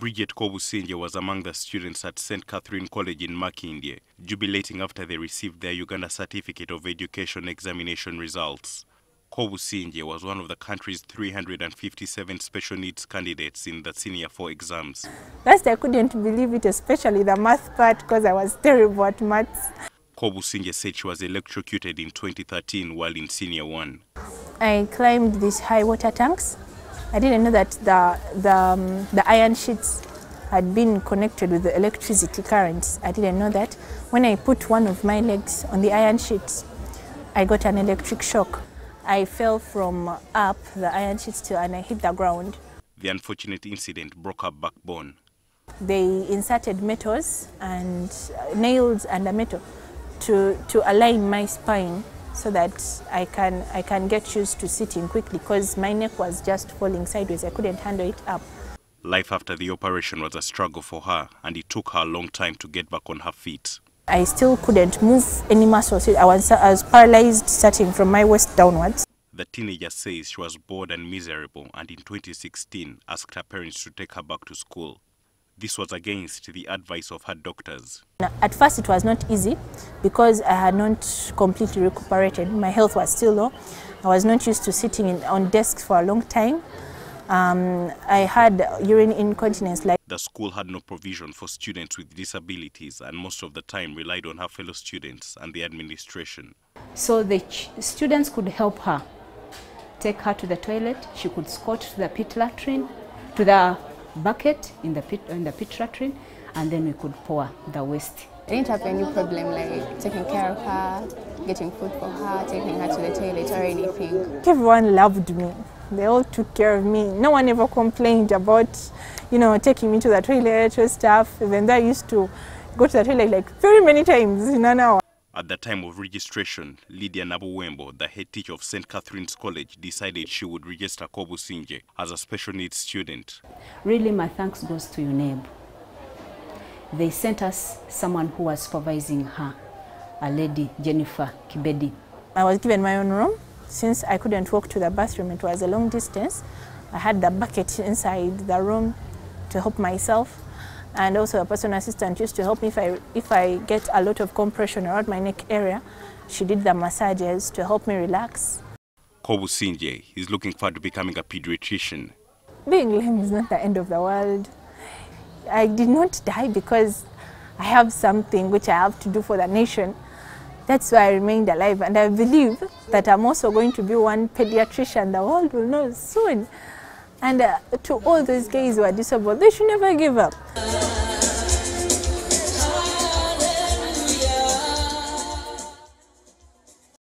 Bridget Kobusingye was among the students at St. Catherine College in Makindye, jubilating after they received their Uganda Certificate of Education Examination results. Kobusingye was one of the country's 357 special needs candidates in the Senior 4 exams. Last I couldn't believe it, especially the math part, because I was terrible at maths. Kobusingye said she was electrocuted in 2013 while in Senior 1. I climbed these high water tanks. I didn't know that the iron sheets had been connected with the electricity currents. I didn't know that. When I put one of my legs on the iron sheets, I got an electric shock. I fell from up the iron sheets and I hit the ground. The unfortunate incident broke her backbone. They inserted metals and nails and a metal to align my spine, so that I can get used to sitting quickly, because my neck was just falling sideways. I couldn't handle it up. Life after the operation was a struggle for her, and it took her a long time to get back on her feet. I still couldn't move any muscles. I was paralyzed, starting from my waist downwards. The teenager says she was bored and miserable, and in 2016 asked her parents to take her back to school. This was against the advice of her doctors. At first it was not easy, because I had not completely recuperated. My health was still low. I was not used to sitting on desks for a long time. I had urine incontinence. The school had no provision for students with disabilities, and most of the time relied on her fellow students and the administration. So the students could help her, take her to the toilet. She could squat to the pit latrine, to the bucket in the pit latrine, and then we could pour the waste. I didn't have any problem like taking care of her, getting food for her, taking her to the toilet or anything. Everyone loved me. They all took care of me. No one ever complained about, you know, taking me to the toilet or stuff. Even though I used to go to the toilet like very many times in an hour. At the time of registration, Lydia Nabuwembo, the head teacher of St. Catherine's College, decided she would register Kobusingye as a special needs student. Really, my thanks goes to UNEB. They sent us someone who was supervising her, a lady, Jennifer Kibedi. I was given my own room. Since I couldn't walk to the bathroom, it was a long distance. I had the bucket inside the room to help myself. And also a personal assistant used to help me if I get a lot of compression around my neck area. She did the massages to help me relax. Kobusingye is looking forward to becoming a pediatrician. Being lame is not the end of the world. I did not die because I have something which I have to do for the nation. That's why I remained alive, and I believe that I'm also going to be one pediatrician. The world will know soon. And to all those guys who are disabled, they should never give up.